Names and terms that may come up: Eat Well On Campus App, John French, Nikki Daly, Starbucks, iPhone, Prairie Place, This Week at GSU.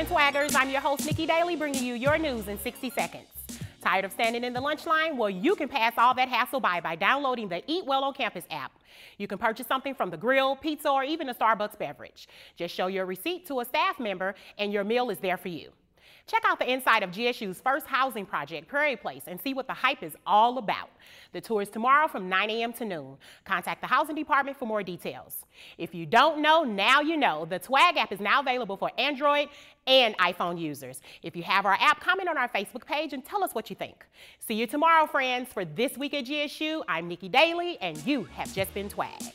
Fine Swaggers, I'm your host Nikki Daly, bringing you your news in 60 seconds. Tired of standing in the lunch line? Well, you can pass all that hassle by downloading the Eat Well On Campus app. You can purchase something from the grill, pizza, or even a Starbucks beverage. Just show your receipt to a staff member and your meal is there for you. Check out the inside of GSU's first housing project, Prairie Place, and see what the hype is all about. The tour is tomorrow from 9 a.m. to noon. Contact the housing department for more details. If you don't know, now you know. The Swag app is now available for Android and iPhone users. If you have our app, comment on our Facebook page and tell us what you think. See you tomorrow, friends. For This Week at GSU, I'm Nikki Daly, and you have just been Swag.